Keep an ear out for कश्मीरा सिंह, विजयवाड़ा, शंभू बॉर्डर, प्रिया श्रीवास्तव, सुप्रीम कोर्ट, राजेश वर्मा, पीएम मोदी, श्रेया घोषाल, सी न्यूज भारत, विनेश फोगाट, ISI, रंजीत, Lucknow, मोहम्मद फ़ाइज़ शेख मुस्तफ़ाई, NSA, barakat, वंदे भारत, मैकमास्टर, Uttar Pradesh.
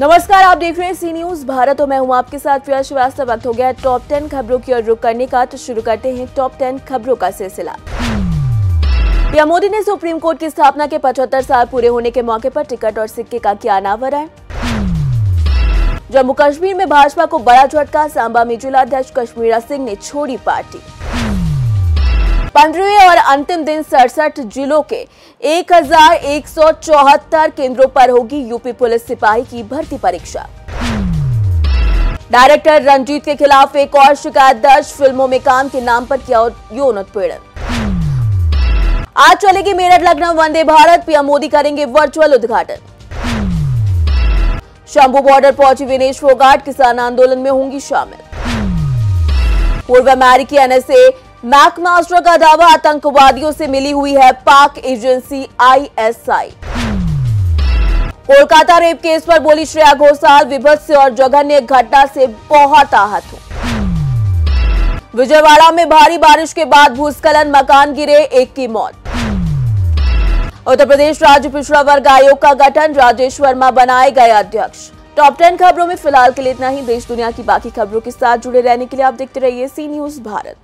नमस्कार, आप देख रहे हैं सी न्यूज भारत और मैं हूं आपके साथ प्रिया श्रीवास्तव। वक्त हो गया टॉप 10 खबरों की ओर रुख करने का, तो शुरू करते हैं टॉप 10 खबरों का सिलसिला। पीएम मोदी ने सुप्रीम कोर्ट की स्थापना के 75 साल पूरे होने के मौके पर टिकट और सिक्के का किया अनावरण। जम्मू कश्मीर में भाजपा को बड़ा झटका, सांबा में जिलाध्यक्ष कश्मीरा सिंह ने छोड़ी पार्टी। 15वें और अंतिम दिन 67 जिलों के 1174 केंद्रों पर होगी यूपी पुलिस सिपाही की भर्ती परीक्षा। डायरेक्टर रंजीत के खिलाफ एक और शिकायत दर्ज, फिल्मों में काम के नाम पर किया यौन उत्पीड़न। आज चलेगी मेरठ लखनऊ वंदे भारत, पीएम मोदी करेंगे वर्चुअल उद्घाटन। शंभू बॉर्डर पहुंची विनेश फोगाट, किसान आंदोलन में होंगी शामिल। पूर्व अमेरिकी NSA मैकमास्टर का दावा, आतंकवादियों से मिली हुई है Pak agency ISI। Kolkata rape case पर बोली श्रेया घोषाल, विभत्स और जघन्य घटना से बहुत आहत हूं। विजयवाड़ा में भारी बारिश के बाद भूस्खलन, मकान गिरे, एक की मौत। उत्तर प्रदेश राज्य पिछड़ा वर्ग आयोग का गठन, राजेश वर्मा बनाए गए अध्यक्ष। टॉप 10 खबरों में फिलहाल के लिए इतना ही। देश दुनिया की बाकी खबरों के साथ जुड़े रहने के लिए आप देखते रहिए सी न्यूज भारत।